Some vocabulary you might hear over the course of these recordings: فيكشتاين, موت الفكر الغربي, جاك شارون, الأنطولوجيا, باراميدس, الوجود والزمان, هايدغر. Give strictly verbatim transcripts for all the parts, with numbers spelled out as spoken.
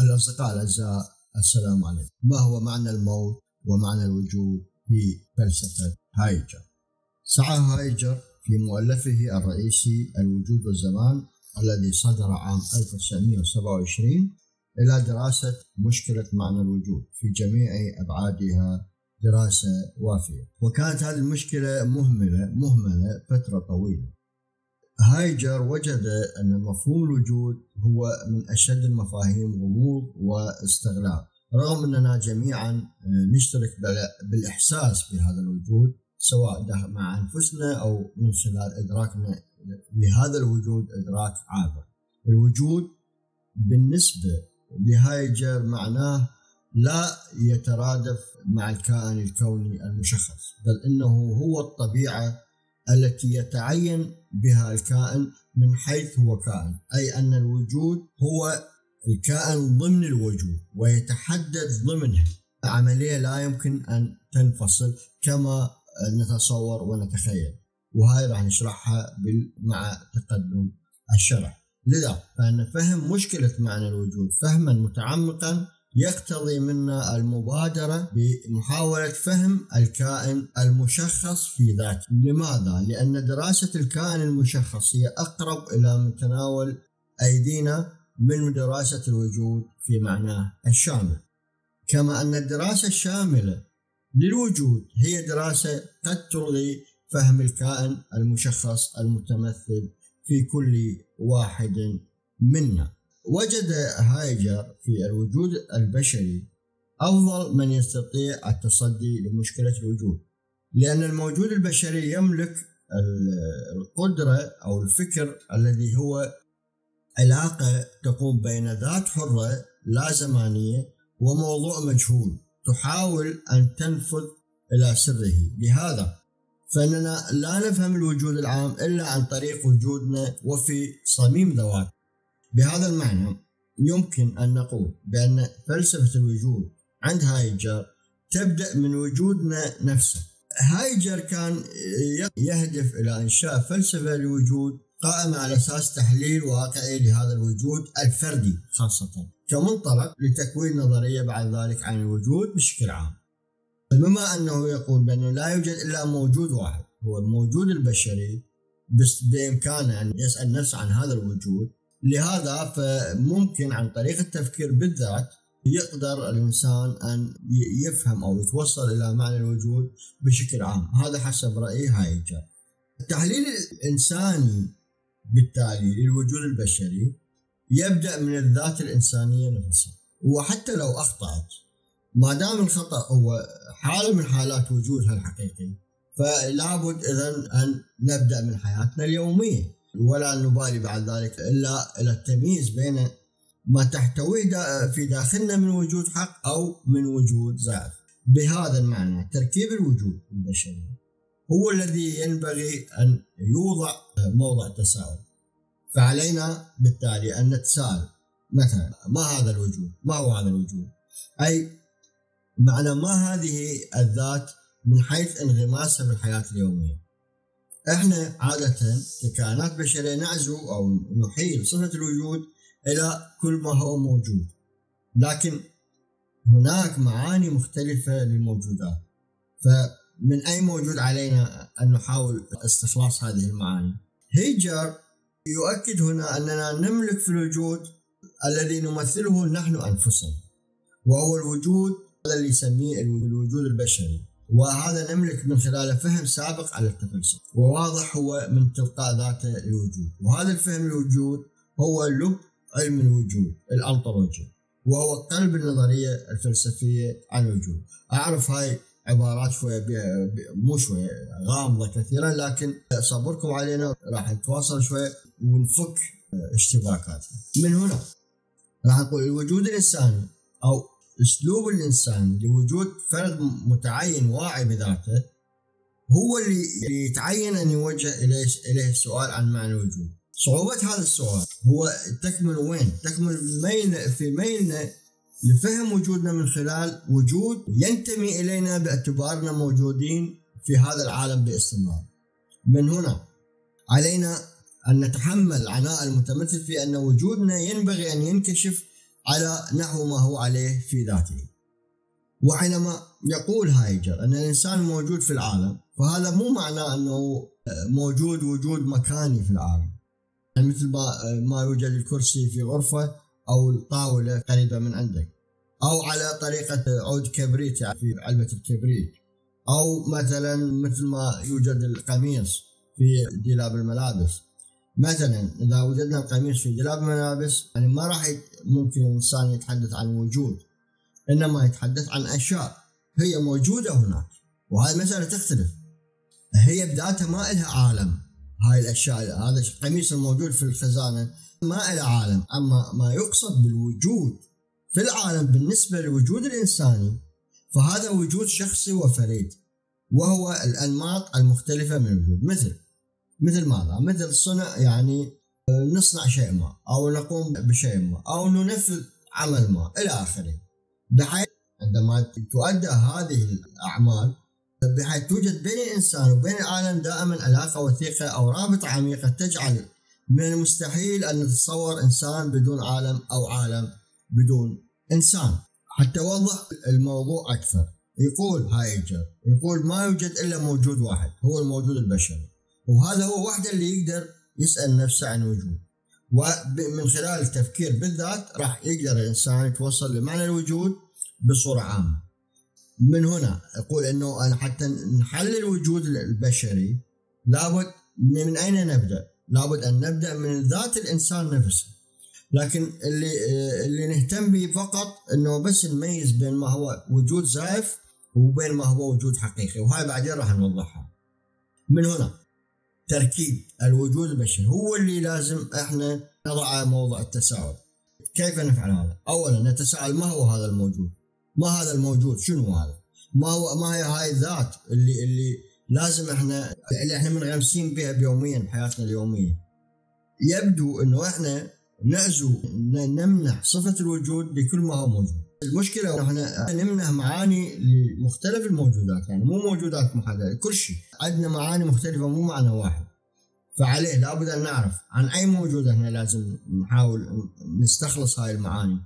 الأصدقاء الأعزاء، السلام عليكم. ما هو معنى الموت ومعنى الوجود في فلسفة هايدغر؟ سعى هايدغر في مؤلفه الرئيسي الوجود والزمان الذي صدر عام ألف وتسعمئة وسبعة وعشرين إلى دراسة مشكلة معنى الوجود في جميع أبعادها دراسة وافية، وكانت هذه المشكلة مهملة مهملة فترة طويلة. هايدغر وجد أن مفهوم الوجود هو من أشد المفاهيم غموض واستغلال، رغم أننا جميعا نشترك بالإحساس بهذا الوجود سواء مع أنفسنا أو من خلال إدراكنا لهذا الوجود إدراك عابر. الوجود بالنسبة لهايدغر معناه لا يترادف مع الكائن الكوني المشخص، بل إنه هو الطبيعة التي يتعين بها الكائن من حيث هو كائن، أي أن الوجود هو الكائن ضمن الوجود ويتحدد ضمنه. العملية لا يمكن أن تنفصل كما نتصور ونتخيل، وهاي راح نشرحها مع تقدم الشرح. لذا فإن فهم مشكلة معنى الوجود فهما متعمقا يقتضي منا المبادرة بمحاولة فهم الكائن المشخص في ذاته. لماذا؟ لأن دراسة الكائن المشخص هي أقرب إلى من تناول أيدينا من دراسة الوجود في معناه الشامل، كما أن الدراسة الشاملة للوجود هي دراسة قد تلغي فهم الكائن المشخص المتمثل في كل واحد منا. وجد هايدغر في الوجود البشري أفضل من يستطيع التصدي لمشكلة الوجود، لأن الموجود البشري يملك القدرة أو الفكر الذي هو علاقة تقوم بين ذات حرة لا زمانية وموضوع مجهول تحاول أن تنفذ إلى سره. لهذا فإننا لا نفهم الوجود العام إلا عن طريق وجودنا وفي صميم ذوات. بهذا المعنى يمكن أن نقول بأن فلسفة الوجود عند هايدغر تبدأ من وجودنا نفسه. هايدغر كان يهدف إلى إنشاء فلسفة للوجود قائمة على أساس تحليل واقعي لهذا الوجود الفردي خاصة كمنطلق لتكوين نظرية بعد ذلك عن الوجود بشكل عام، بما أنه يقول بأنه لا يوجد إلا موجود واحد هو الموجود البشري، بس بإمكانه أن يسأل نفسه عن هذا الوجود. لهذا فممكن عن طريق التفكير بالذات يقدر الإنسان أن يفهم أو يتوصل إلى معنى الوجود بشكل عام، هذا حسب رأي هايدغر. التحليل الإنساني بالتالي للوجود البشري يبدأ من الذات الإنسانية نفسها، وحتى لو أخطأت ما دام الخطأ هو حالة من حالات وجودها الحقيقي فلابد إذن أن نبدأ من حياتنا اليومية، ولا نبالي بعد ذلك إلا إلى التمييز بين ما تحتويه في داخلنا من وجود حق أو من وجود زائف. بهذا المعنى تركيب الوجود البشري هو الذي ينبغي أن يوضع موضع تساؤل، فعلينا بالتالي أن نتساءل مثلا ما هذا الوجود؟ ما هو هذا الوجود؟ أي معنى ما هذه الذات من حيث انغماسها بالحياة اليومية؟ احنا عادة ككائنات بشرية نعزو او نحيل صفة الوجود الى كل ما هو موجود، لكن هناك معاني مختلفة للموجودات، فمن اي موجود علينا ان نحاول استخلاص هذه المعاني؟ هايدغر يؤكد هنا اننا نملك في الوجود الذي نمثله نحن انفسنا، وهو الوجود الذي يسميه الوجود البشري، وهذا نملك من خلاله فهم سابق على التفلسف وواضح هو من تلقاء ذاته الوجود، وهذا الفهم الوجود هو لب علم الوجود الأنطولوجي، وهو قلب النظرية الفلسفية عن الوجود. أعرف هاي عبارات شوية مو شوية غامضة كثيرا، لكن صبركم علينا راح نتواصل شوية ونفك اشتباكاتنا. من هنا راح نقول الوجود الإنساني أو اسلوب الانسان لوجود فرد متعين واعي بذاته هو اللي يتعين ان يوجه اليه اليه السؤال عن معنى الوجود. صعوبه هذا السؤال هو تكمن وين؟ تكمن ميلنا في ميلنا لفهم وجودنا من خلال وجود ينتمي الينا باعتبارنا موجودين في هذا العالم باستمرار. من هنا علينا ان نتحمل عناء المتمثل في ان وجودنا ينبغي ان ينكشف على نحو ما هو عليه في ذاته. وحينما يقول هايدغر أن الإنسان موجود في العالم، فهذا مو معناه أنه موجود وجود مكاني في العالم، يعني مثل ما يوجد الكرسي في غرفة أو الطاولة قريبة من عندك، أو على طريقة عود كبريت يعني في علبة الكبريت، أو مثلا مثل ما يوجد القميص في دولاب الملابس. مثلا إذا وجدنا القميص في دولاب الملابس يعني ما راح ممكن الإنسان يتحدث عن وجود، إنما يتحدث عن أشياء هي موجودة هناك، وهذه مسألة تختلف. هي بذاتها ما إلها عالم، هاي الأشياء هذا القميص الموجود في الخزانة ما إلها عالم، أما ما يقصد بالوجود في العالم بالنسبة للوجود الإنساني فهذا وجود شخصي وفريد، وهو الأنماط المختلفة من الوجود. مثل مثل ماذا؟ مثل صنع، يعني نصنع شيء ما، أو نقوم بشيء ما، أو ننفذ عمل ما إلى آخره، بحيث عندما تؤدى هذه الأعمال بحيث توجد بين الإنسان وبين العالم دائما علاقة وثيقة أو رابطة عميقة تجعل من المستحيل أن نتصور إنسان بدون عالم أو عالم بدون إنسان. حتى أوضح الموضوع أكثر، يقول هايدغر يقول ما يوجد إلا موجود واحد هو الموجود البشري، وهذا هو وحده اللي يقدر يسأل نفسه عن وجود، ومن خلال التفكير بالذات راح يقدر الإنسان يتوصل لمعنى الوجود بصورة عامة. من هنا أقول أنه حتى نحل الوجود البشري لابد من أين نبدأ؟ لابد أن نبدأ من ذات الإنسان نفسه، لكن اللي اللي نهتم به فقط أنه بس نميز بين ما هو وجود زائف وبين ما هو وجود حقيقي، وهاي بعدين راح نوضحها. من هنا تركيب الوجود البشري هو اللي لازم احنا نضعه موضع التساؤل. كيف نفعل هذا؟ اولا نتساءل ما هو هذا الموجود؟ ما هذا الموجود؟ شنو هذا؟ ما هو ما هي هاي الذات اللي اللي لازم احنا اللي احنا منغمسين بها يوميا بحياتنا اليوميه. يبدو انه احنا نعزو نمنح صفه الوجود لكل ما هو موجود. المشكله احنا نمنح معاني لمختلف الموجودات، يعني مو موجودات محدده، كل شيء عندنا معاني مختلفه مو معنى واحد. فعليه لابد ان نعرف عن اي موجود احنا لازم نحاول نستخلص هاي المعاني.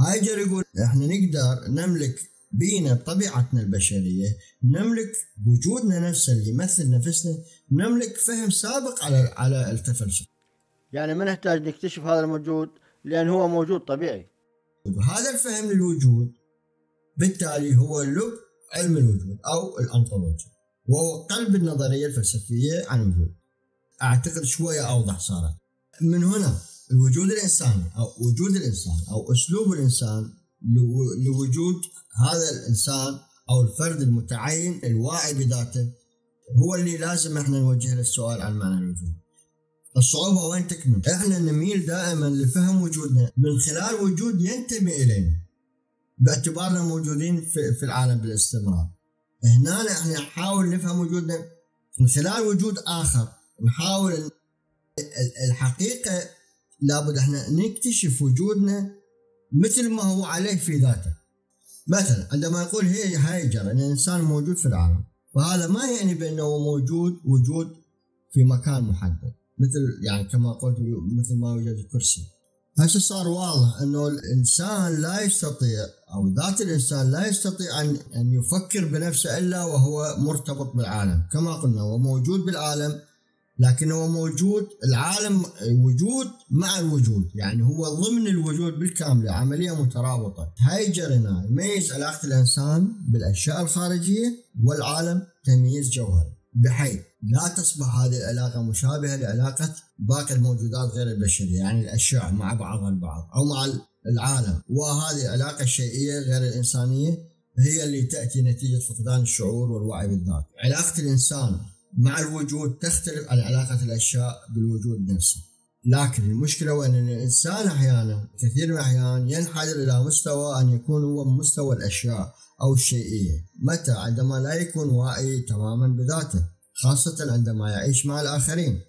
هايدغر يقول احنا نقدر نملك بينا بطبيعتنا البشريه، نملك وجودنا نفسه اللي يمثل نفسنا، نملك فهم سابق على على التفلسف. يعني ما نحتاج نكتشف هذا الموجود لان هو موجود طبيعي. هذا الفهم للوجود بالتالي هو لب علم الوجود أو الأنطولوجيا، وهو قلب النظرية الفلسفية عن الوجود. أعتقد شوية أوضح صارت. من هنا الوجود الإنساني أو وجود الإنسان أو أسلوب الإنسان لوجود هذا الإنسان أو الفرد المتعين الواعي بذاته هو اللي لازم إحنا نوجه للسؤال عن معنى الوجود. الصعوبة وين تكمن؟ احنا نميل دائما لفهم وجودنا من خلال وجود ينتمي الينا باعتبارنا موجودين في العالم بالاستمرار. هنا احنا نحاول نفهم وجودنا من خلال وجود اخر، نحاول الحقيقة لابد احنا نكتشف وجودنا مثل ما هو عليه في ذاته. مثلا عندما يقول هي هايدغر ان الانسان موجود في العالم، وهذا ما يعني بانه موجود وجود في مكان محدد، مثل يعني كما قلت مثل ما يوجد الكرسي. هسه صار واضح انه الانسان لا يستطيع او ذات الانسان لا يستطيع ان ان يفكر بنفسه الا وهو مرتبط بالعالم، كما قلنا هو موجود بالعالم، لكن هو موجود العالم وجود مع الوجود، يعني هو ضمن الوجود بالكامل، عمليه مترابطه. هايدغر هنا يميز علاقه الانسان بالاشياء الخارجيه والعالم تمييز جوهري، بحيث لا تصبح هذه العلاقة مشابهة لعلاقة باقي الموجودات غير البشرية، يعني الأشياء مع بعضها البعض أو مع العالم. وهذه العلاقة الشيئية غير الإنسانية هي اللي تأتي نتيجة فقدان الشعور والوعي بالذات. علاقة الإنسان مع الوجود تختلف عن علاقة الأشياء بالوجود نفسه، لكن المشكلة وأن الإنسان أحيانا كثير من الأحيان ينحدر إلى مستوى أن يكون هو مستوى الأشياء أو الشيئية، متى عندما لا يكون واعي تماما بذاته، خاصة عندما يعيش مع الآخرين.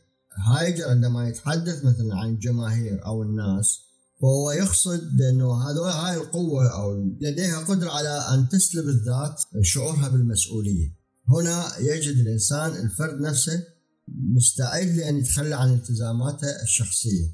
هايدغر عندما يتحدث مثلا عن الجماهير أو الناس فهو يقصد بأنه هذول هاي القوة أو لديها قدرة على أن تسلب الذات شعورها بالمسؤولية. هنا يجد الإنسان الفرد نفسه مستعد لأن يتخلى عن التزاماته الشخصية،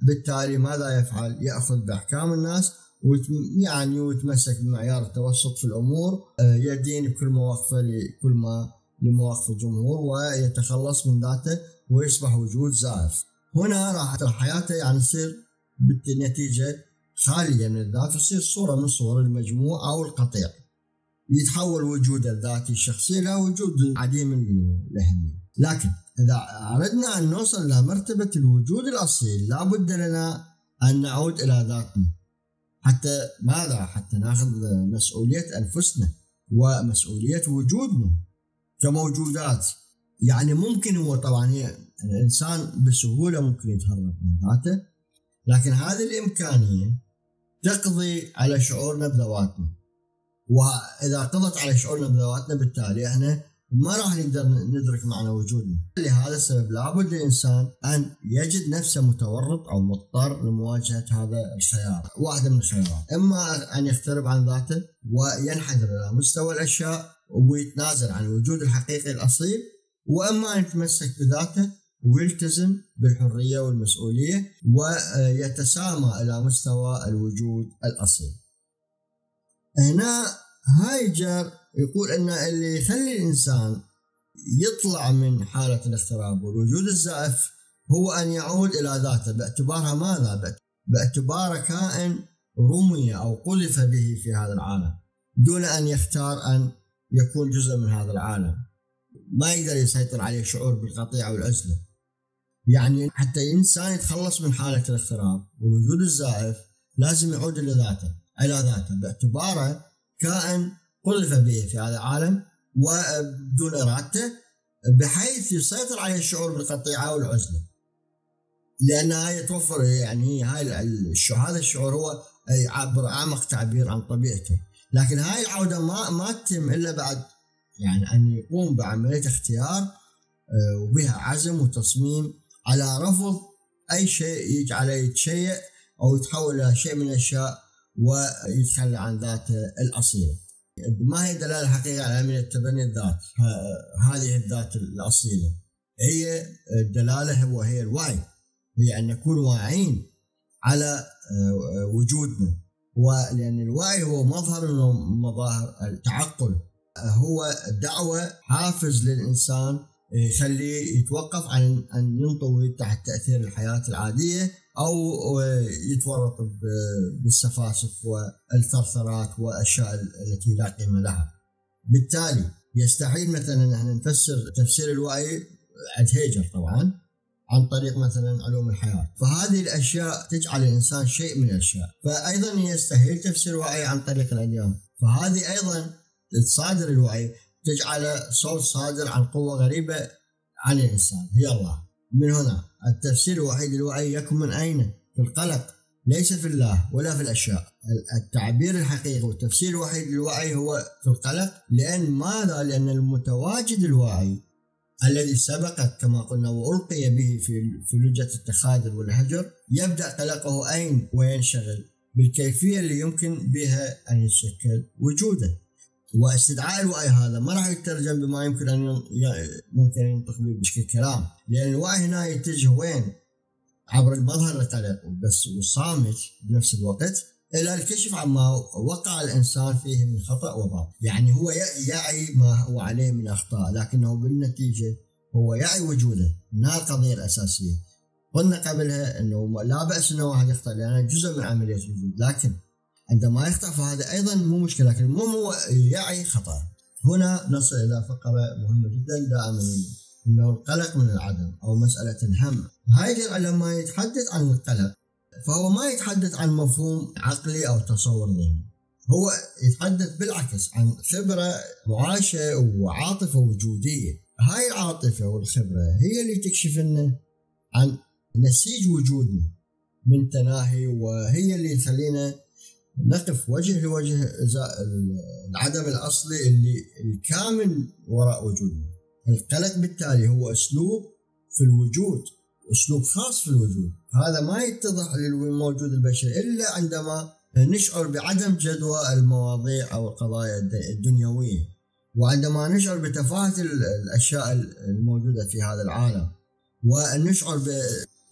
بالتالي ماذا يفعل؟ يأخذ بأحكام الناس ويعني ويتمسك بمعيار التوسط في الأمور، يدين بكل مواقفه لكل ما لمواقف الجمهور ويتخلص من ذاته ويصبح وجود زائف. هنا راح حياته يعني يصير بالنتيجة خالية من الذات، يصير صورة من صور المجموعة أو القطيع، يتحول وجود الذاتي الشخصي إلى وجود عديم الأهمية. لكن إذا أردنا أن نوصل إلى مرتبة الوجود الأصيل لا بد لنا أن نعود إلى ذاتنا، حتى ماذا؟ حتى نأخذ مسؤولية أنفسنا ومسؤولية وجودنا كموجودات. يعني ممكن هو طبعا الإنسان بسهولة ممكن يتهرب من ذاته، لكن هذه الإمكانية تقضي على شعورنا بذواتنا، وإذا قضت على شعورنا بذواتنا بالتالي احنا ما راح نقدر ندرك معنى وجودنا. لهذا السبب لابد للإنسان أن يجد نفسه متورط أو مضطر لمواجهة هذا الخيار، واحدة من الخيارات، إما أن يقترب عن ذاته وينحدر إلى مستوى الأشياء ويتنازل عن الوجود الحقيقي الأصيل، وإما أن يتمسك بذاته ويلتزم بالحرية والمسؤولية ويتسامى إلى مستوى الوجود الأصيل. هنا هايدغر يقول أن اللي يخلي الإنسان يطلع من حالة الاغتراب والوجود الزائف هو أن يعود إلى ذاته، باعتبارها ماذا؟ باعتباره كائن رمي أو قذف به في هذا العالم دون أن يختار أن يكون جزء من هذا العالم، ما يقدر يسيطر عليه شعور بالقطيعة والعزلة. يعني حتى الإنسان يتخلص من حالة الاغتراب والوجود الزائف لازم يعود إلى ذاته إلى ذاته باعتباره كائن قذف به في هذا العالم وبدون إرادته، بحيث يسيطر عليه الشعور بالقطيعة والعزلة، لأن هاي توفر يعني هاي هذا الشعور هو يعبر أعمق تعبير عن طبيعته. لكن هاي العودة ما ما تتم إلا بعد يعني أن يقوم بعملية اختيار وبها عزم وتصميم على رفض أي شيء يجعله يتشيع أو يتحول إلى شيء من الأشياء ويتخلى عن ذاته الأصيلة. ما هي دلالة حقيقية على عملية تبني الذات؟ هذه الذات الأصيلة هي الدلالة، هو هي الوعي، هي أن نكون واعين على وجودنا، ولأن الوعي هو مظهر من مظاهر التعقل، هو دعوة حافز للإنسان يخليه يتوقف عن أن ينطوي تحت تأثير الحياة العادية أو يتورط بالسفاسف والثرثرات والأشياء التي لا قيمة لها. بالتالي يستحيل مثلا نحن نفسر تفسير الوعي عند هايدغر طبعا عن طريق مثلا علوم الحياة، فهذه الأشياء تجعل الإنسان شيء من الأشياء، فأيضا يستحيل تفسير وعي عن طريق الأديان، فهذه أيضا تصادر الوعي تجعل صوت صادر عن قوة غريبة عن الإنسان هي الله. من هنا التفسير الوحيد للوعي يكمن من أين؟ في القلق، ليس في الله ولا في الأشياء. التعبير الحقيقي والتفسير الوحيد للوعي هو في القلق، لأن ماذا؟ لأن المتواجد الوعي الذي سبقت كما قلنا وألقي به في في لجة التخاذل والهجر يبدأ قلقه أين وينشغل بالكيفية اللي يمكن بها أن يشكل وجوده، واستدعاء الوعي هذا ما راح يترجم بما يمكن أن ممكن ينطق به بشكل كلام، لأن الوعي هنا يتجه وين؟ عبر المظهر القلق بس والصامت بنفس الوقت إلى الكشف عما وقع الإنسان فيه من خطأ وباطل. يعني هو يعي ما هو عليه من أخطاء، لكنه بالنتيجة هو يعي وجوده. هنا القضية الأساسية قلنا قبلها أنه لا بأس أن واحد يخطأ لأنه جزء من عملية الوجود، لكن عندما يخطأ فهذا أيضا مو مشكلة، لكن مو هو يعي خطأ. هنا نصل إلى فقرة مهمة جدا دائما أنه القلق من العدم أو مسألة الهم. هايدغر لما يتحدث عن القلق فهو ما يتحدث عن مفهوم عقلي أو تصور ذهني، هو يتحدث بالعكس عن خبرة معاشة وعاطفة وجودية. هاي العاطفة والخبرة هي اللي تكشف لنا عن نسيج وجودنا من تناهي، وهي اللي تخلينا نقف وجه لوجه العدم الأصلي اللي الكامن وراء وجودنا. القلق بالتالي هو أسلوب في الوجود، أسلوب خاص في الوجود، هذا ما يتضح للموجود البشري إلا عندما نشعر بعدم جدوى المواضيع أو القضايا الدنيوية، وعندما نشعر بتفاهة الأشياء الموجودة في هذا العالم، ونشعر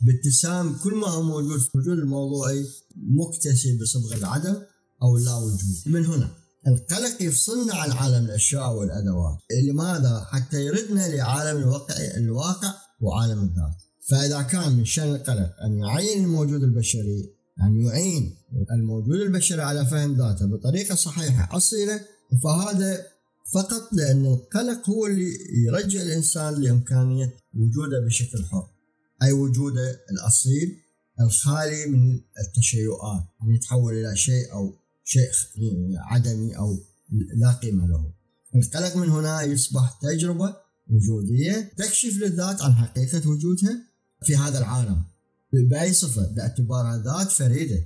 باتسام كل ما هو موجود في الوجود الموضوعي مكتسي بصبغ العدم أو لا وجود. من هنا القلق يفصلنا عن عالم الأشياء والأدوات، لماذا؟ حتى يردنا لعالم الواقع, الواقع وعالم الذات. فإذا كان من شأن القلق أن يعين الموجود البشري، أن يعين الموجود البشري على فهم ذاته بطريقة صحيحة أصيلة، فهذا فقط لأن القلق هو اللي يرجع الإنسان لإمكانية وجوده بشكل حر، أي وجوده الأصيل الخالي من التشيؤات، أن يتحول إلى شيء أو شيء عدمي أو لا قيمة له. القلق من هنا يصبح تجربة وجودية تكشف للذات عن حقيقة وجودها في هذا العالم بأي صفة، باعتبارها ذات فريدة،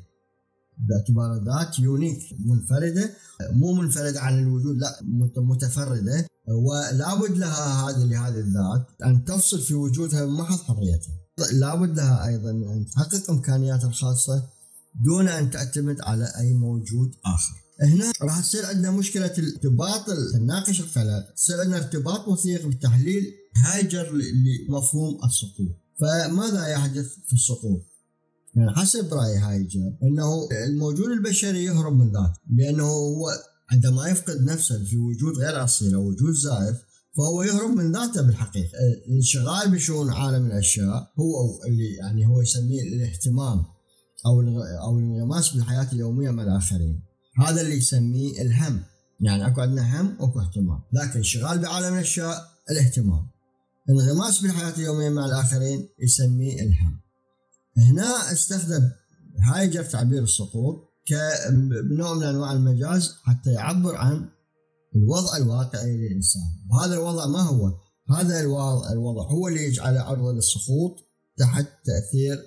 باعتبارها ذات يونيك منفردة، مو منفردة عن الوجود، لا متفردة، ولابد لها هذه لهذه الذات أن تفصل في وجودها من محض حريتها. لابد لها أيضا أن تحقق إمكانياتها الخاصة دون أن تعتمد على أي موجود آخر. هنا راح تصير عندنا مشكلة الارتباط الناقش القلق، تصير عندنا ارتباط وثيق بتحليل هايدغر لمفهوم السقوط. فماذا يحدث في السقوط؟ يعني حسب رأي هايدغر أنه الموجود البشري يهرب من ذاته، لأنه هو عندما يفقد نفسه في وجود غير أصيل أو وجود زائف فهو يهرب من ذاته بالحقيقة. الانشغال بشؤون عالم الأشياء هو اللي يعني هو يسميه الاهتمام أو أو الانغماس بالحياة اليومية مع الآخرين، هذا اللي يسميه الهم. يعني أكو عندنا هم وأكو اهتمام، لكن انشغال بعالم الأشياء الاهتمام، انغماس بالحياة اليومية مع الآخرين يسميه الهم. هنا استخدم هايدغر تعبير السقوط كنوع من أنواع المجاز حتى يعبر عن الوضع الواقعي للإنسان، وهذا الوضع ما هو؟ هذا الوضع, الوضع هو اللي يجعله عرضة للسقوط تحت تأثير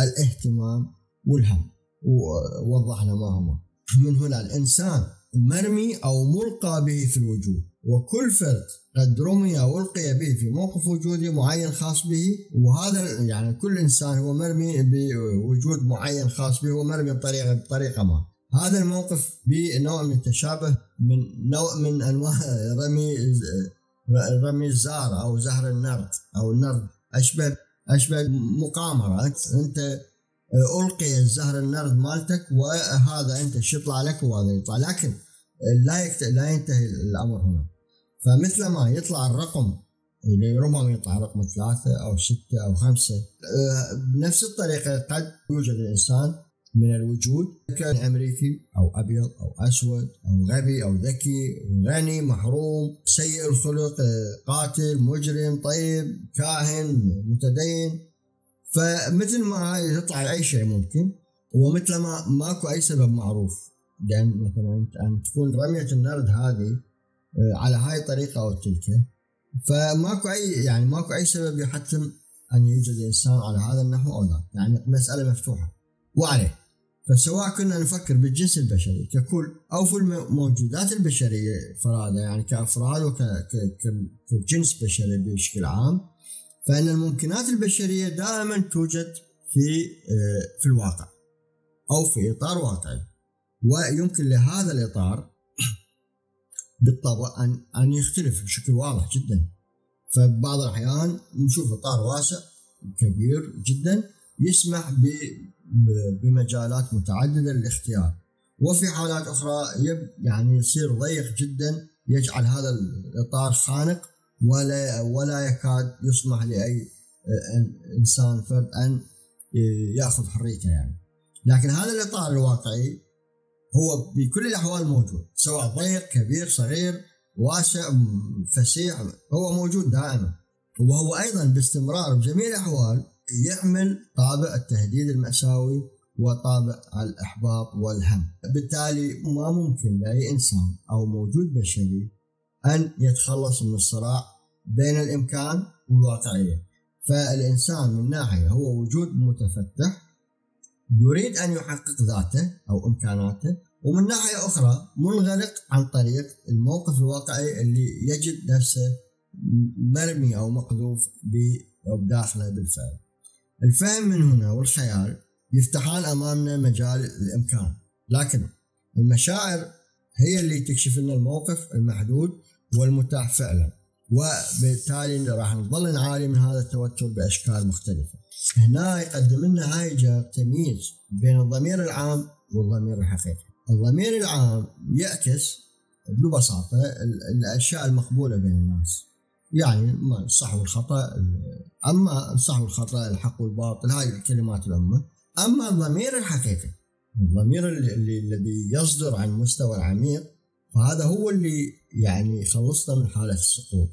الاهتمام والهم، ووضحنا ما هما. من هنا الإنسان مرمي أو ملقى به في الوجود، وكل فرد قد رمي أو ألقي به في موقف وجودي معين خاص به، وهذا يعني كل إنسان هو مرمي بوجود معين خاص به، هو مرمي بطريقة بطريقة ما. هذا الموقف بنوع من التشابه من نوع من أنواع رمي رمي الزهر أو زهر النرد أو النرد، أشبه أشبه مقامرة، أنت ألقي الزهر النرد مالتك وهذا أنت شو يطلع لك وهذا يطلع، لكن لا يكت... لا ينتهي الأمر هنا. فمثل ما يطلع الرقم اللي ربما يطلع رقم ثلاثة أو ستة أو خمسة، بنفس الطريقة قد يوجد الإنسان من الوجود كان أمريكي أو أبيض أو أسود أو غبي أو ذكي، غني، محروم، سيء الخلق، قاتل، مجرم، طيب، كاهن، متدين. فمثل ما يطلع أي شيء ممكن، ومثل ما ماكو أي سبب معروف، لأن مثلا أن تكون رمية النرد هذه على هاي الطريقة أو تلك، فماكو أي يعني ماكو أي سبب يحتم أن يوجد إنسان على هذا النحو أو لا، يعني مسألة مفتوحة. وعليه فسواء كنا نفكر بالجنس البشري ككل أو في الموجودات البشرية فرادة، يعني كأفراد وكجنس بشري بشكل عام، فإن الممكنات البشرية دائما توجد في في الواقع أو في إطار واقعي، ويمكن لهذا الإطار بالطبع أن أن يختلف بشكل واضح جدا. فبعض الأحيان نشوف إطار واسع كبير جدا يسمح بمجالات متعددة للاختيار، وفي حالات أخرى يعني يصير ضيق جدا يجعل هذا الإطار خانق ولا ولا يكاد يسمح لأي إنسان فرد أن يأخذ حريته يعني. لكن هذا الإطار الواقعي هو بكل الأحوال موجود، سواء ضيق، كبير، صغير، واسع، فسيح، هو موجود دائما، وهو أيضا باستمرار بجميع الأحوال يحمل طابع التهديد المأساوي وطابع الإحباط والهم. بالتالي ما ممكن لأي إنسان أو موجود بشري أن يتخلص من الصراع بين الإمكان والواقعية. فالإنسان من ناحية هو وجود متفتح يريد أن يحقق ذاته أو إمكاناته، ومن ناحية أخرى منغلق عن طريق الموقف الواقعي اللي يجد نفسه مرمي أو مقذوف بداخله بالفعل. الفهم من هنا والخيال يفتحان أمامنا مجال الإمكان، لكن المشاعر هي اللي تكشف لنا الموقف المحدود والمتاح فعلا، وبالتالي راح نظل نعاني من هذا التوتر باشكال مختلفه. هنا يقدم لنا هايدغر تمييز بين الضمير العام والضمير الحقيقي. الضمير العام يعكس ببساطه الاشياء المقبوله بين الناس، يعني الصح والخطا، اما الصح والخطا، الحق والباطل، هاي الكلمات العامه. اما الضمير الحقيقي، الضمير اللي الذي يصدر عن مستوى العميق، فهذا هو اللي يعني يخلصنا من حالة السقوط.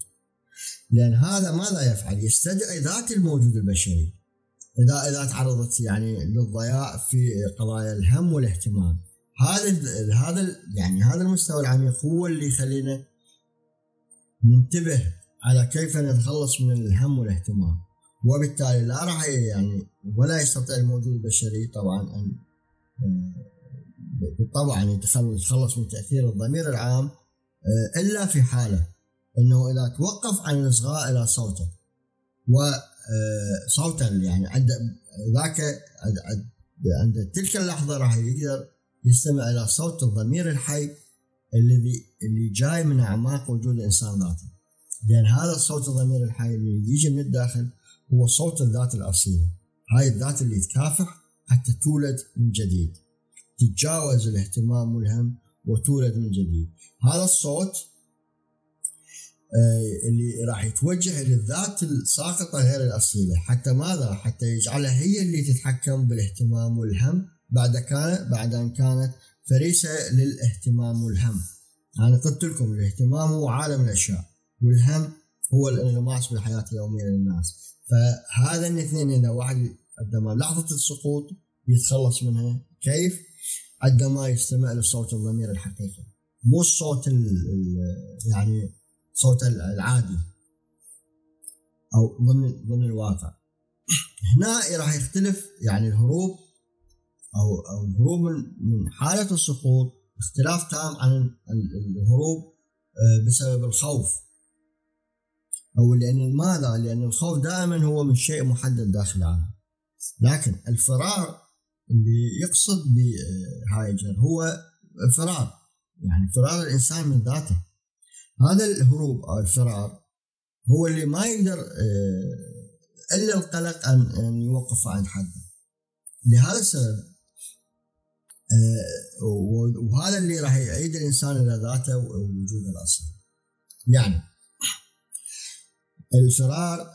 لأن هذا ماذا يفعل؟ يستدعي ذات الموجود البشري إذا إذا تعرضت يعني للضياع في قضايا الهم والاهتمام. هذا هذا يعني هذا المستوى العميق هو اللي يخلينا ننتبه على كيف نتخلص من الهم والاهتمام، وبالتالي لا راح يعني ولا يستطيع الموجود البشري طبعا أن طبعا يتخلص من تأثير الضمير العام إلا في حالة أنه إذا توقف عن الإصغاء إلى صوته، وصوته يعني عند ذاك عند تلك اللحظة راح يقدر يستمع إلى صوت الضمير الحي الذي اللي جاي من أعماق وجود الإنسان ذاته. لأن هذا الصوت الضمير الحي اللي يجي من الداخل هو صوت الذات الأصيلة، هاي الذات اللي تكافح حتى تولد من جديد، تتجاوز الاهتمام والهم وتولد من جديد. هذا الصوت اللي راح يتوجه للذات الساقطة غير الأصيلة، حتى ماذا؟ حتى يجعلها هي اللي تتحكم بالاهتمام والهم بعد كان بعد أن كانت فريسة للاهتمام والهم. أنا يعني قلت لكم الاهتمام هو عالم الأشياء، والهم هو الانغماس بالحياة اليومية للناس. فهذا الاثنين إذا واحد عندما لحظة السقوط يتخلص منها كيف؟ عندما يستمع لصوت الضمير الحقيقي، مو الصوت يعني صوت العادي او ضمن ضمن الواقع. هنا راح يختلف يعني الهروب او او الهروب من حالة السقوط اختلاف تام عن الهروب بسبب الخوف، او لان ماذا؟ لان الخوف دائما هو من شيء محدد داخل العالم. لكن الفرار اللي يقصد بهايدغر هو فرار، يعني فرار الإنسان من ذاته. هذا الهروب أو الفرار هو اللي ما يقدر إلا القلق أن يوقف عن حده. لهذا السبب وهذا اللي راح يعيد الإنسان إلى ذاته ووجوده الأصلي. يعني الفرار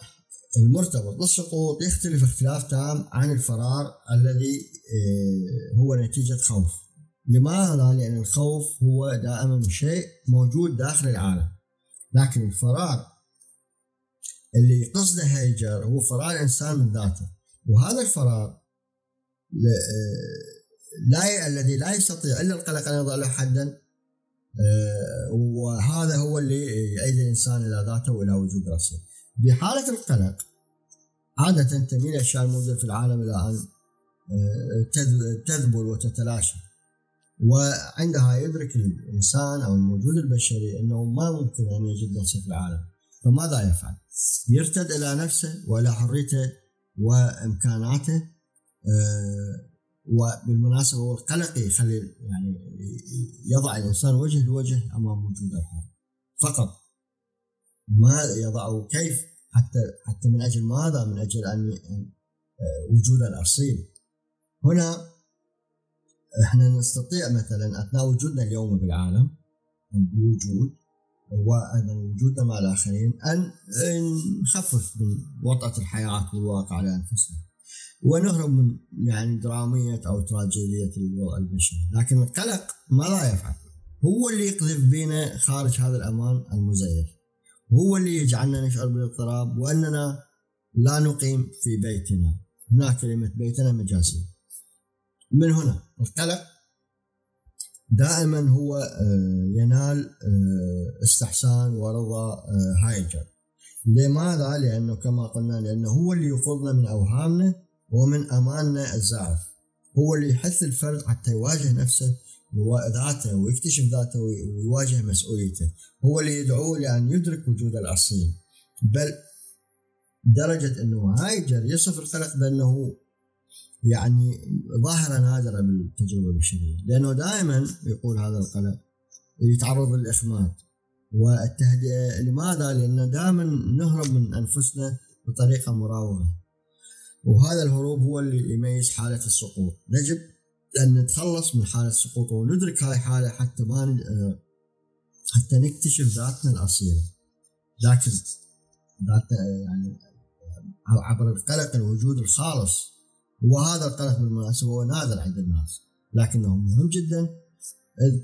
المرتبط بالسقوط يختلف اختلاف تام عن الفرار الذي هو نتيجة خوف. لماذا؟ لأن الخوف هو دائما شيء موجود داخل العالم، لكن الفرار اللي قصده هايدغر هو فرار الإنسان من ذاته. وهذا الفرار لا الذي لا يستطيع إلا القلق أن يضع له حدا، وهذا هو اللي يعيد الإنسان إلى ذاته وإلى وجود رأسه. بحالة القلق عادة تميل الأشياء الموجودة في العالم إلى أن تذبل وتتلاشى، وعندها يدرك الإنسان أو الموجود البشري أنه ما ممكن أن يجد نفسه في العالم. فماذا يفعل؟ يرتد إلى نفسه وإلى حريته وإمكاناته. وبالمناسبة هو القلق يخلي يعني يضع الإنسان وجه لوجه أمام وجود الحر فقط، ما يضعه كيف حتى حتى من أجل ماذا؟ من أجل أن وجود الأصيل. هنا احنا نستطيع مثلا أثناء وجودنا اليوم بالعالم الوجود وأيضا وجودنا مع الآخرين أن نخفف من وطأة الحياة والواقع على أنفسنا، ونهرب من يعني درامية أو تراجيدية الوضع البشري. لكن القلق ماذا يفعل؟ هو اللي يقذف بينا خارج هذا الأمان المزيف، هو اللي يجعلنا نشعر بالاضطراب وأننا لا نقيم في بيتنا. هنا كلمة بيتنا مجازية. من هنا القلق دائما هو ينال استحسان ورضا هايدغر. لماذا؟ لأنه كما قلنا لأنه هو اللي يقودنا من أوهامنا ومن أماننا الزائف، هو اللي يحث الفرد حتى يواجه نفسه وذاته ويكتشف ذاته ويواجه مسؤوليته، هو اللي يدعوه لأن يدرك وجود الأصيل. بل درجة أنه هايدغر يصف القلق بأنه يعني ظاهرة نادرة بالتجربة البشرية، لأنه دائما يقول هذا القلق يتعرض للإخماد والتهدئة. لماذا؟ لأن دائما نهرب من أنفسنا بطريقة مراوغة، وهذا الهروب هو اللي يميز حالة السقوط. يجب أن نتخلص من حالة السقوط وندرك هاي الحالة حتى ما حتى نكتشف ذاتنا الأصيلة، لكن ذاتنا يعني عبر القلق الوجود الخالص. وهذا القلق بالمناسبة هو نادر عند الناس، لكنه مهم جدا، إذ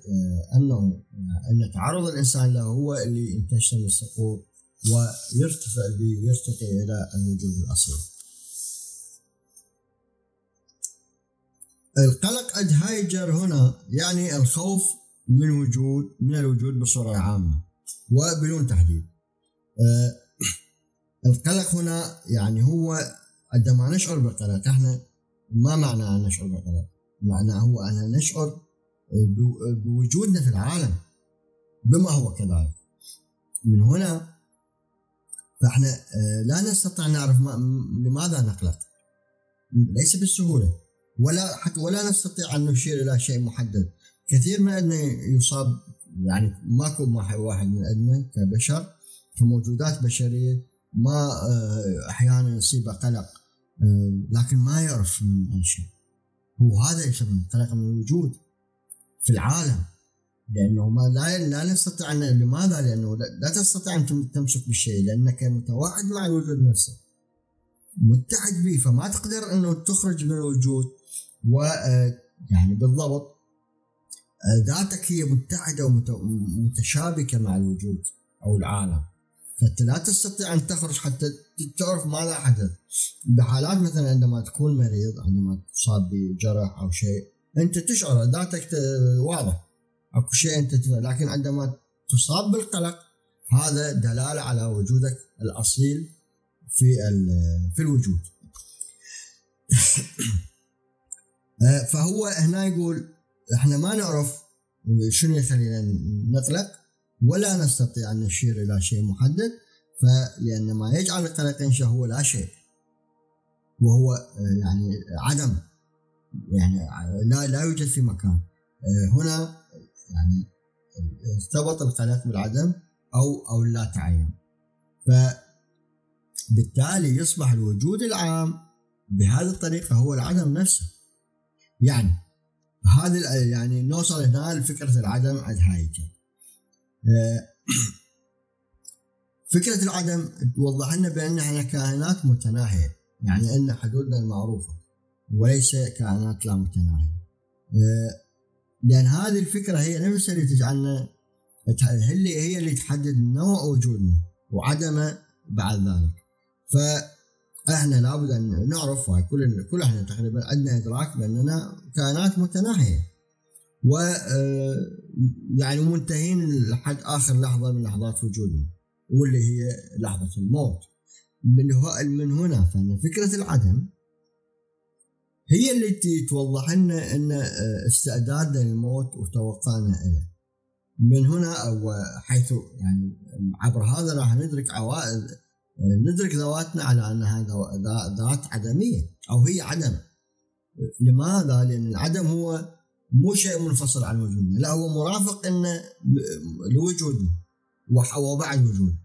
أنه أن تعرض الإنسان له هو اللي ينتشل السقوط ويرتفع ويرتقي إلى الوجود الأصيل. القلق عند هايدغر هنا يعني الخوف من وجود من الوجود بصورة عامة وبدون تحديد. القلق هنا يعني هو عندما نشعر بالقلق، احنا ما معنى أن نشعر بالقلق؟ معناه هو أن نشعر بوجودنا في العالم بما هو كذلك. من هنا فاحنا لا نستطيع نعرف لماذا نقلق، ليس بالسهولة، ولا حتى ولا نستطيع أن نشير إلى شيء محدد. كثير من عندنا يصاب، يعني ماكو واحد من عندنا كبشر كموجودات بشرية ما أحيانا يصيب قلق، لكن ما يعرف من أي شيء، وهذا يسمى قلق من الوجود في العالم، لأنه ما لا لا نستطيع أن لماذا؟ لأنه لا تستطيع أن تمسك بالشيء، لأنك متواعد مع الوجود نفسه، متحد به، فما تقدر أنه تخرج من الوجود، و يعني بالضبط ذاتك هي متحدة ومتشابكة مع الوجود أو العالم، فأنت لا تستطيع أن تخرج حتى تعرف ماذا حدث. بحالات مثلا عندما تكون مريض، عندما تصاب بجرح أو شيء، أنت تشعر ذاتك واضح أكو شيء أنت تفعل، لكن عندما تصاب بالقلق هذا دلالة على وجودك الأصيل في في الوجود. فهو هنا يقول احنا ما نعرف شنو يخلينا نقلق، ولا نستطيع أن نشير إلى شيء محدد، فلأن ما يجعل القلق ينشأ هو لا شيء، وهو يعني عدم، يعني لا لا يوجد في مكان. هنا يعني ارتبط القلق بالعدم أو أو اللا تعين، فبالتالي يصبح الوجود العام بهذه الطريقة هو العدم نفسه. يعني هذا يعني نوصل هنا لفكرة العدم عند هايدغر. فكرة العدم توضح لنا بأن احنا كائنات متناهية، يعني أن حدودنا المعروفة وليس كائنات لا متناهية، لأن هذه الفكرة هي نفسها اللي تجعلنا هي اللي تحدد نوع وجودنا وعدمه بعد ذلك. فاحنا لابد أن نعرف، كل كل احنا تقريبا عندنا إدراك بأننا كائنات متناهية، و يعني منتهين لحد آخر لحظة من لحظات وجودنا، واللي هي لحظة الموت. من هنا فإن فكرة العدم هي التي توضح لنا أن استعدادنا للموت وتوقعنا له. من هنا أو حيث يعني عبر هذا راح ندرك عوائد ندرك ذواتنا على أنها ذات عدمية أو هي عدم. لماذا؟ لأن العدم هو مو شيء منفصل عن وجودنا، لا هو مرافق إنه لوجودنا وبعد وجودنا.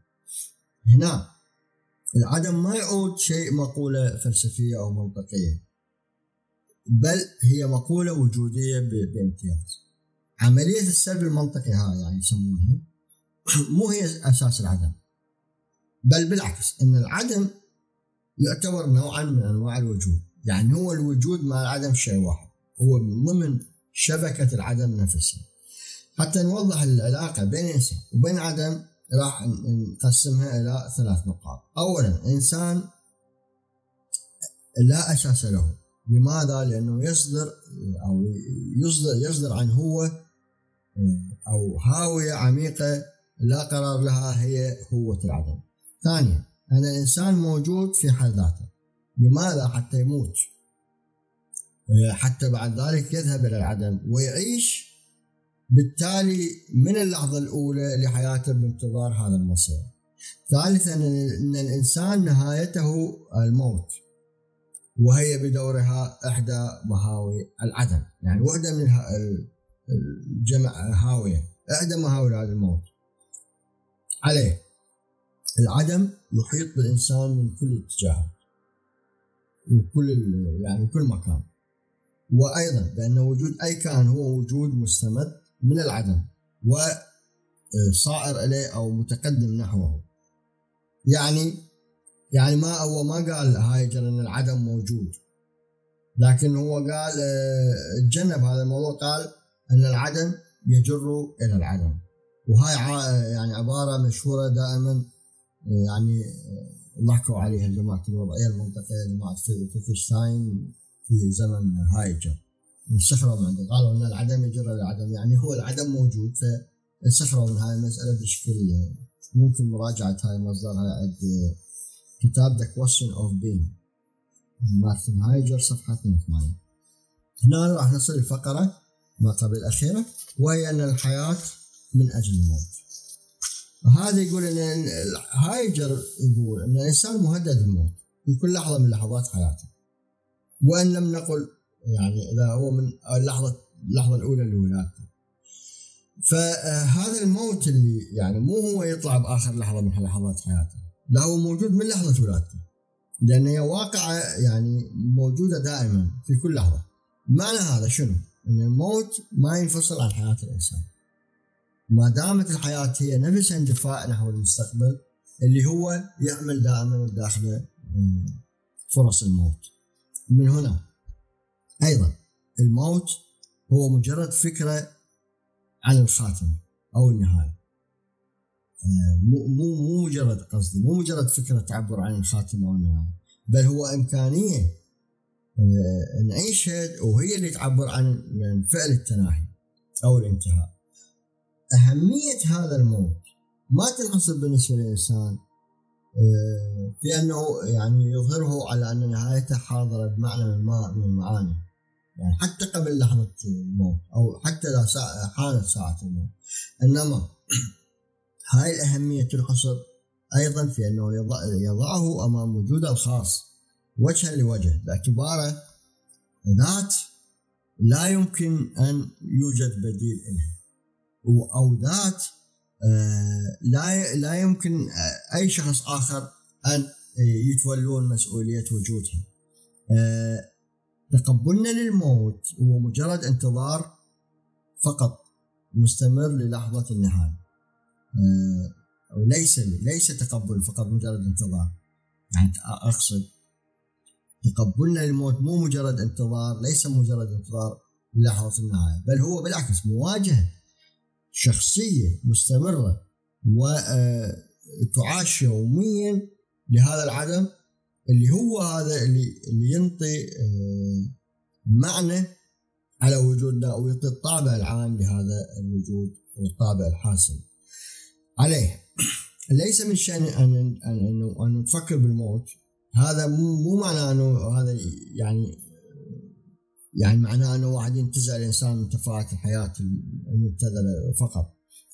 هنا العدم ما يعود شيء مقولة فلسفية أو منطقية، بل هي مقولة وجودية بامتياز. عملية السلب المنطقي هاي يعني يسمونها مو هي أساس العدم، بل بالعكس أن العدم يعتبر نوعا من أنواع الوجود. يعني هو الوجود مع العدم شيء واحد، هو من ضمن شبكة العدم نفسها. حتى نوضح العلاقة بين الإنسان وبين عدم راح نقسمها إلى ثلاث نقاط. أولا، إنسان لا أساس له. لماذا؟ لأنه يصدر أو يصدر يصدر عن هو أو هاوية عميقة لا قرار لها، هي هوة العدم. ثانيا، أن الإنسان موجود في حد ذاته. لماذا؟ حتى يموت، حتى بعد ذلك يذهب إلى العدم ويعيش بالتالي من اللحظة الأولى لحياته بانتظار هذا المصير. ثالثا، أن الإنسان نهايته الموت، وهي بدورها إحدى مهاوي العدم، يعني وحدة من الجمع هاوية، إحدى مهاوي هذا الموت. عليه. العدم يحيط بالإنسان من كل الاتجاهات وكل يعني كل مكان، وأيضا لأن وجود أي كائن هو وجود مستمد من العدم وصائر إليه أو متقدم نحوه. يعني يعني ما هو ما قال هايدغر أن العدم موجود، لكن هو قال تجنب هذا الموضوع، قال أن العدم يجر إلى العدم. وهاي يعني عبارة مشهورة دائما يعني ضحكوا عليها الجماعة الوضعية المنطقية جماعة فيكشتاين في زمن هايدغر، انسخروا من عنده، قالوا أن العدم يجر إلى العدم، يعني هو العدم موجود، فانسخروا من هاي المسألة بشكل ممكن مراجعة هاي مصدرها عند كتاب The Question of Being مارتن هايدغر صفحة اثنين وثمانين. هنا راح نصل لفقرة ما قبل الأخيرة، وهي أن الحياة من أجل الموت. هذا يقول أن هايدغر يقول أن الإنسان مهدد بالموت في كل لحظة من لحظات حياته، وأن لم نقل يعني إذا هو من اللحظة اللحظة الأولى لولادته. فهذا الموت اللي يعني مو هو يطلع بآخر لحظة من لحظات حياته، لا هو موجود من لحظة ولادته، لأن هي واقعة يعني موجودة دائما في كل لحظة. معنى هذا شنو؟ أن الموت ما ينفصل عن حياة الإنسان، ما دامت الحياة هي نفسها اندفاع نحو المستقبل اللي هو يعمل دائما بداخله فرص الموت. من هنا أيضا الموت هو مجرد فكرة عن الخاتمة أو النهاية، مو مو مو مجرد قصدي مو مجرد فكرة تعبر عن الخاتمة أو النهاية، بل هو إمكانية نعيشها وهي اللي تعبر عن فعل التناهي أو الانتهاء. أهمية هذا الموت ما تنحصر بالنسبة للإنسان في أنه يعني يظهره على أن نهايته حاضرة بمعنى من المعاني، يعني حتى قبل لحظة الموت أو حتى إذا حانت ساعة الموت. إنما هاي الأهمية تنحصر أيضا في أنه يضع يضعه أمام وجوده الخاص وجها لوجه، باعتباره ذات لا يمكن أن يوجد بديل لها، أو ذات لا لا يمكن أي شخص آخر أن يتولون مسؤولية وجودها. تقبلنا للموت هو مجرد انتظار فقط مستمر للحظة النهاية، وليس ليس تقبل فقط مجرد انتظار. يعني أقصد تقبلنا للموت مو مجرد انتظار، ليس مجرد انتظار للحظة النهاية، بل هو بالعكس مواجهة شخصية مستمرة وتعاش يوميا لهذا العدم اللي هو هذا اللي اللي ينطي معنى على وجودنا ويعطي الطابع العام لهذا الوجود والطابع الحاسم عليه. ليس من شأن أن أن أن نفكر بالموت، هذا مو معناه أنه هذا يعني يعني معناه أنه واحد ينتزع الإنسان من تفاهة الحياة المبتذلة فقط،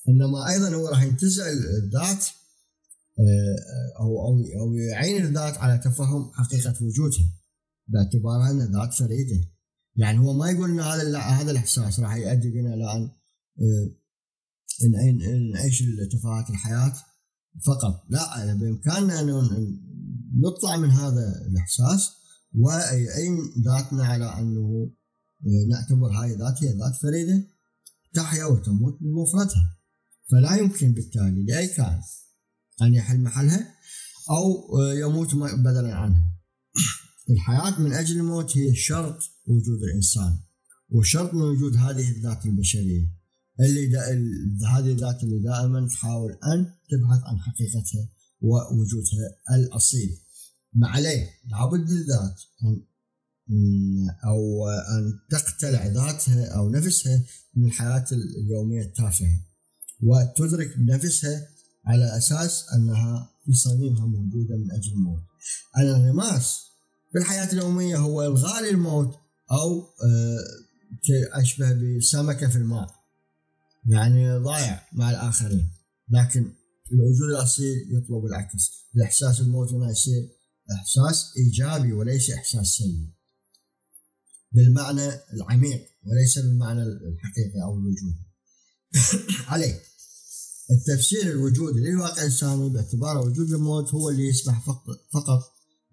إنما أيضا هو راح ينتزع الذات أو أو أو يعين الذات على تفهم حقيقة وجودها، باعتبارها أن ذات فريدة. يعني هو ما يقول أن هذا هذا الإحساس راح يؤدي بنا لأن نعيش تفاهة الحياة فقط، لا، بإمكاننا أن نطلع من هذا الإحساس ويعين ذاتنا على أنه نعتبر هاي ذات هي ذات فريدة تحيا وتموت بمفردها، فلا يمكن بالتالي لأي كائن أن يحل محلها أو يموت بدلا عنها. الحياة من أجل الموت هي شرط وجود الإنسان، وشرط من وجود هذه الذات البشرية اللي دا ال... هذه الذات اللي دائما تحاول أن تبحث عن حقيقتها ووجودها الأصيل. ما عليه لابد للذات أو أن تقتلع ذاتها أو نفسها من الحياة اليومية التافهة، وتدرك نفسها على أساس أنها في صميمها موجودة من أجل الموت. الانغماس بالحياة اليومية هو إلغاء للموت، أو أشبه بسمكة في الماء، يعني ضايع مع الآخرين. لكن الوجود الأصيل يطلب العكس، الإحساس الموت هنا يصير إحساس إيجابي وليس إحساس سلبي، بالمعنى العميق وليس بالمعنى الحقيقي أو الوجودي. عليه التفسير الوجودي للواقع الإنساني باعتباره وجود الموت هو اللي يسمح فقط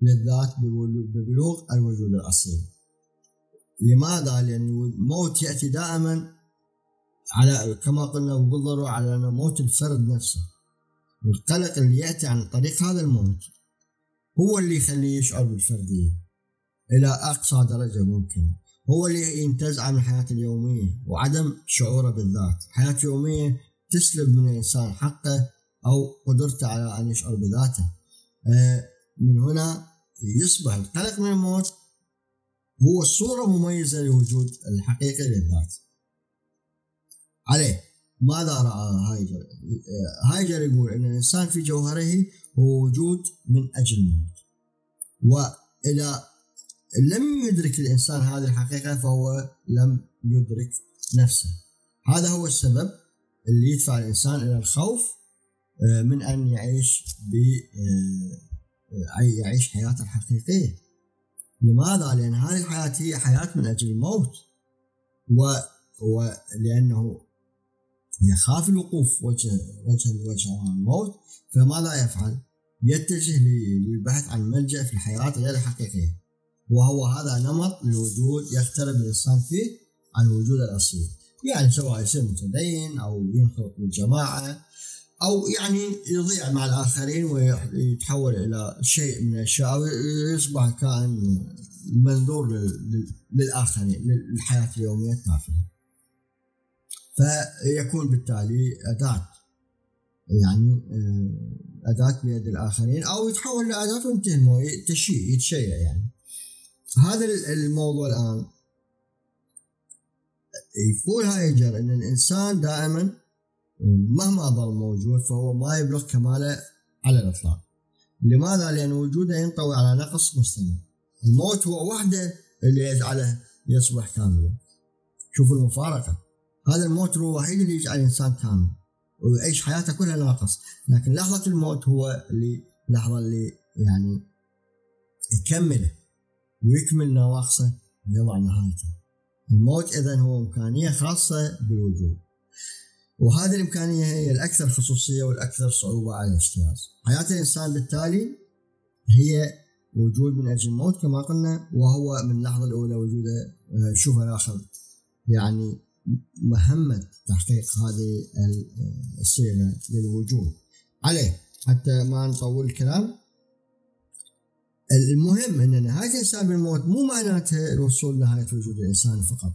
للذات ببلوغ الوجود الأصيل. لماذا؟ لأن الموت يأتي دائما على كما قلنا بالضرورة على موت الفرد نفسه. القلق اللي يأتي عن طريق هذا الموت هو اللي يخليه يشعر بالفردية إلى أقصى درجة ممكن، هو اللي ينتزعه من الحياة اليومية وعدم شعوره بالذات. حياة يومية تسلب من الإنسان حقه أو قدرته على أن يشعر بذاته. من هنا يصبح القلق من الموت هو الصورة مميزة لوجود الحقيقي للذات. عليه ماذا رأى هايدغر؟ هايدغر يقول أن الإنسان في جوهره هو وجود من أجل الموت، وإلى لم يدرك الإنسان هذه الحقيقة فهو لم يدرك نفسه. هذا هو السبب اللي يدفع الإنسان إلى الخوف من أن يعيش يعيش حياته الحقيقية. لماذا؟ لأن هذه الحياة هي حياة من أجل الموت، و... ولأنه يخاف الوقوف وجه وجه لوجه مع الموت، فماذا يفعل؟ يتجه للبحث عن ملجأ في الحياة غير الحقيقية، وهو هذا نمط للوجود يقترب الإنسان فيه عن الوجود الأصيل. يعني سواء يصير متدين أو ينخرط بالجماعة أو يعني يضيع مع الآخرين ويتحول إلى شيء من الأشياء ويصبح كائن منظور للآخرين للحياة اليومية التافهة، فيكون بالتالي أداة يعني أداة بيد الآخرين أو يتحول لأداة وينتهمه تشيء يتشيع. يعني هذا الموضوع الآن يقول هايدغر أن الإنسان دائما مهما ظل موجود فهو ما يبلغ كماله على الإطلاق. لماذا؟ لأن وجوده ينطوي على نقص مستمر. الموت هو وحده اللي يجعله يصبح كاملا. شوفوا المفارقة، هذا الموت هو الوحيد اللي يجعل الإنسان كامل ويعيش حياته كلها ناقص، لكن لحظة الموت هو اللي لحظة اللي يعني يكمله ويكمل نواقصه ويضع نهايته. الموت إذن هو إمكانية خاصة بالوجود، وهذه الإمكانية هي الأكثر خصوصية والأكثر صعوبة على الاجتياز. حياة الإنسان بالتالي هي وجود من أجل الموت كما قلنا، وهو من اللحظة الأولى وجوده. شوف أنا آخر يعني مهمة تحقيق هذه الصيغة للوجود. عليه حتى ما نطول الكلام، المهم أن نهاية الإنسان بالموت مو معناتها الوصول لنهاية وجود الإنسان فقط،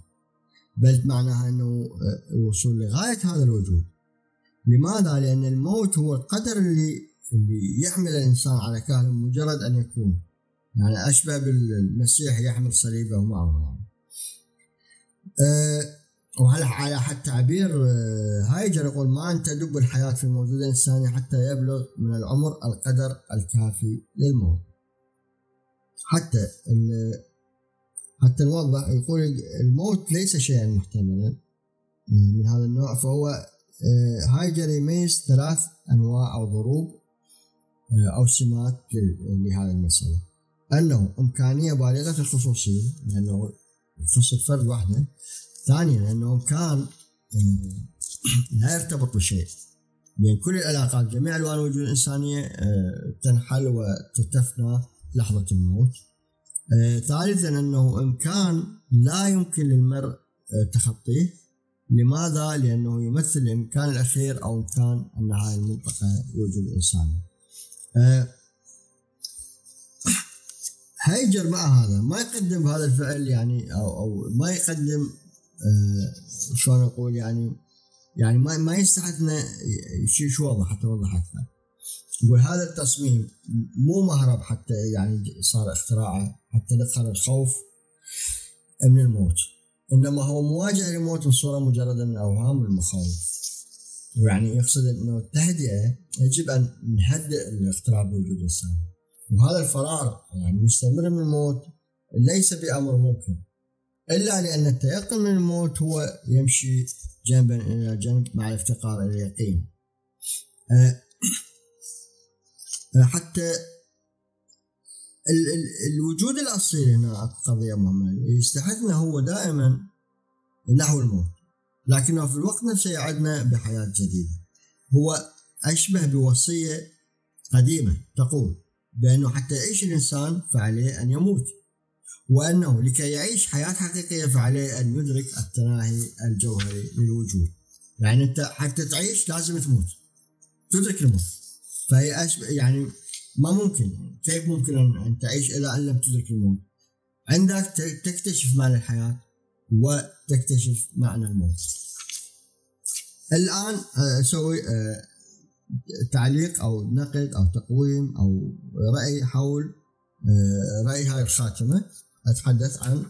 بل معناها أنه الوصول لغاية هذا الوجود. لماذا؟ لأن الموت هو القدر اللي, اللي يحمل الإنسان على كهله مجرد أن يكون، يعني أشبه بالمسيح يحمل صليبه معه. يعني أه وعلى حد تعبير هايدغر يقول ما أن تدب الحياة في الموجود الإنساني حتى يبلغ من العمر القدر الكافي للموت. حتى حتى نوضح، يقول الموت ليس شيئا محتملا من هذا النوع، فهو هايدغر يميز ثلاث أنواع أو ضروب أو سمات لهذه المسألة. أنه إمكانية بالغة الخصوصية لأنه يخص الفرد وحده. ثانيا أنه كان لا يرتبط بشيء، لأن كل العلاقات جميع ألوان الوجود الإنسانية تنحل وتتفنى لحظة الموت. ثالثا أنه إمكان لا يمكن للمرء تخطيه. لماذا؟ لأنه يمثل الإمكان الأخير أو إمكان النهاية المطلقة للوجود الإنساني. هايدغر مع هذا ما يقدم بهذا الفعل يعني أو أو ما يقدم أه شلون اقول يعني يعني ما ما يستحدنا شيء شو واضح حتى اوضح اكثر. يقول هذا التصميم مو مهرب حتى يعني صار اختراعه حتى دخل الخوف من الموت، انما هو مواجهه للموت بصوره مجرده من الاوهام والمخاوف. ويعني يقصد انه التهدئه يجب ان نهدئ الاختراع بوجود الانسان، وهذا الفرار يعني مستمر من الموت ليس بامر ممكن إلا لأن التيقن من الموت هو يمشي جنبا إلى جنب مع الافتقار إلى اليقين. أه حتى ال ال الوجود الأصيل هنا قضية مهمة، يستحثنا هو دائما نحو الموت لكنه في الوقت نفسه يعدنا بحياة جديدة. هو أشبه بوصية قديمة تقول بأنه حتى يعيش الإنسان فعليه أن يموت، وأنه لكي يعيش حياة حقيقية فعليه أن يدرك التناهي الجوهري للوجود. يعني أنت حتى تعيش لازم تموت، تدرك الموت، فهي أشبه يعني ما ممكن، كيف ممكن أن تعيش إلا أن لم تدرك الموت؟ عندك تكتشف معنى الحياة وتكتشف معنى الموت. الآن أسوي تعليق أو نقد أو تقويم أو رأي حول رأي هاي الخاتمة. أتحدث عن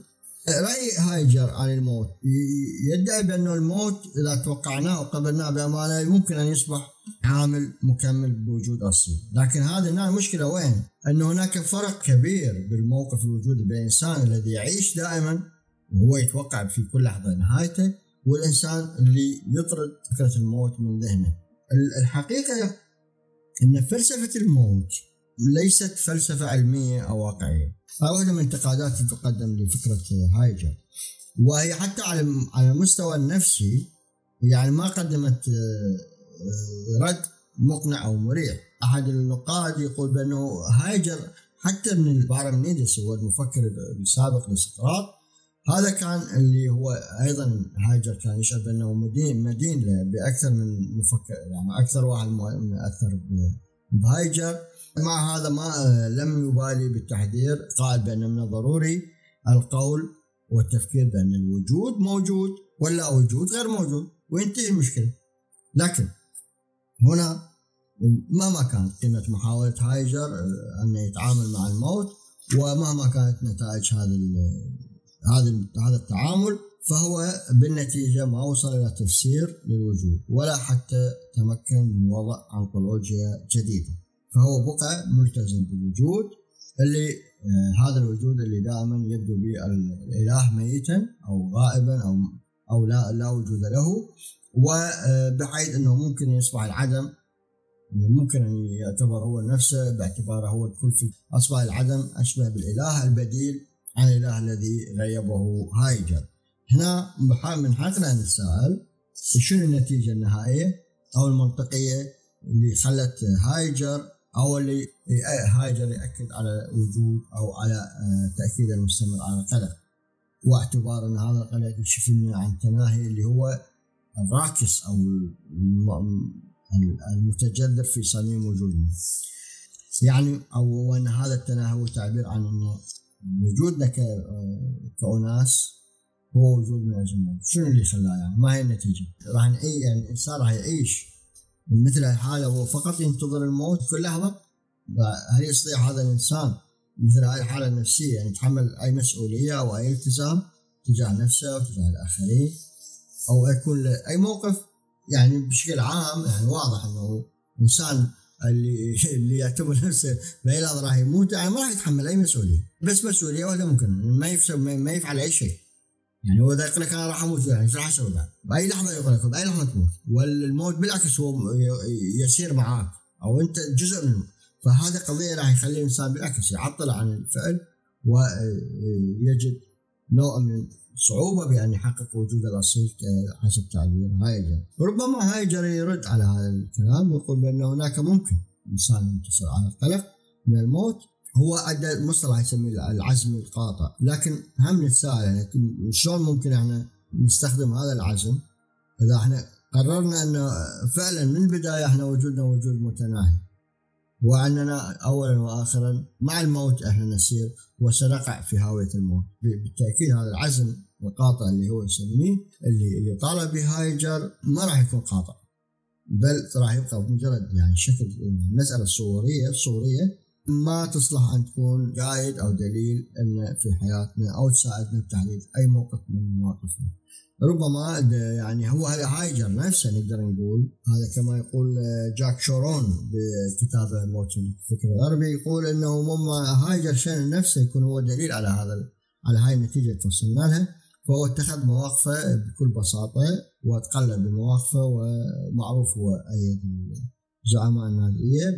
رأي هايدغر عن الموت. يدعي بأنه الموت إذا توقعناه وقبلناه بأمانة ممكن أن يصبح عامل مكمل بوجود أصلي، لكن هذا هنا المشكلة وين؟ أن هناك فرق كبير بالموقف الوجودي بين الإنسان الذي يعيش دائما وهو يتوقع في كل لحظة نهايته، والإنسان اللي يطرد فكرة الموت من ذهنه. الحقيقة أن فلسفة الموت ليست فلسفة علمية أو واقعية. هذه واحدة من الانتقادات التي تقدم لفكرة هايدغر، وهي حتى على المستوى النفسي يعني ما قدمت رد مقنع أو مريح. أحد النقاد يقول بأنه هايدغر حتى من باراميدس هو المفكر السابق لسقراط، هذا كان اللي هو أيضا هايدغر كان يشعر بأنه مدين مدين بأكثر من مفكر، يعني أكثر واحد مؤثر بهايدغر. مع هذا ما لم يبالي بالتحذير، قال بأن من الضروري القول والتفكير بأن الوجود موجود ولا وجود غير موجود وينتهي المشكلة. لكن هنا مهما كانت قيمة محاولة هايدغر أن يتعامل مع الموت، ومهما كانت نتائج هذا هذا هذا التعامل، فهو بالنتيجة ما وصل إلى تفسير للوجود، ولا حتى تمكن من وضع أنطولوجيا جديدة. فهو بقى ملتزم بالوجود اللي آه هذا الوجود اللي دائما يبدو به الإله ميتا أو غائبا أو أو لا لا وجود له، وبحيث أنه ممكن يصبح العدم، ممكن أن يعتبر هو نفسه باعتباره هو الكل، في أصبح العدم أشبه بالإله البديل عن الإله الذي غيبه هايدغر. هنا من حقنا نتساءل شنو النتيجة النهائية أو المنطقية اللي خلت هايدغر أو اللي هايدغر يأكد على وجود أو على تأكيد المستمر على القلق، واعتبار أن هذا القلق يشفينا عن تناهي اللي هو الراكس أو المتجذر في صميم وجودنا، يعني أو أن هذا التناهي هو تعبير عن أن وجودنا كأناس هو وجود من أجل الموت. شنو اللي خلاه؟ يعني ما هي النتيجة؟ راح نعيش، يعني الإنسان راح يعيش مثل هالحالة وهو فقط ينتظر الموت كل لحظة؟ هل يستطيع هذا الإنسان مثل هذه الحالة النفسية يعني يتحمل أي مسؤولية أو أي التزام تجاه نفسه وتجاه الآخرين أو يكون أي موقف؟ يعني بشكل عام يعني واضح أنه الإنسان اللي اللي يعتبر نفسه بيلاد راح يموت يعني ما راح يتحمل أي مسؤولية، بس مسؤولية واحدة ممكن ما يفعل ما يفعل أي شيء. يعني هو إذا يقول لك أنا راح أموت يعني إيش راح أسوي بعد؟ بأي لحظة يقول لك بأي لحظة تموت، والموت بالعكس هو يسير معاك أو أنت جزء منه، فهذا قضية راح يخلي الإنسان بالعكس يعطل عن الفعل ويجد نوع من صعوبة بأن يحقق وجود الأصيل حسب تعبير هايدغر. ربما هايدغر يرد على هذا الكلام ويقول بأن هناك ممكن إنسان ينتصر على القلق من الموت، هو أدى مصطلح يسميه العزم القاطع، لكن هم نتساءل يعني شلون ممكن احنا نستخدم هذا العزم إذا احنا قررنا أنه فعلا من البداية احنا وجودنا وجود متناهي، وأننا أولا وآخرا مع الموت احنا نسير وسنقع في هاوية الموت. بالتأكيد هذا العزم القاطع اللي هو يسميه اللي اللي طالب به هايدغر ما راح يكون قاطع، بل راح يبقى مجرد يعني شكل مسألة صورية صورية ما تصلح أن تكون قائد أو دليل أن في حياتنا أو تساعدنا بتحديد أي موقف من مواقفنا. ربما يعني هو هايدغر نفسه نقدر نقول هذا، كما يقول جاك شارون بكتابه موت الفكر الغربي، يقول أنه مما هايدغر شان نفسه يكون هو دليل على هذا على هاي النتيجة توصلنا لها، فهو اتخذ مواقفه بكل بساطة وتقلب بمواقفه، ومعروف هو أي زعماء النازية.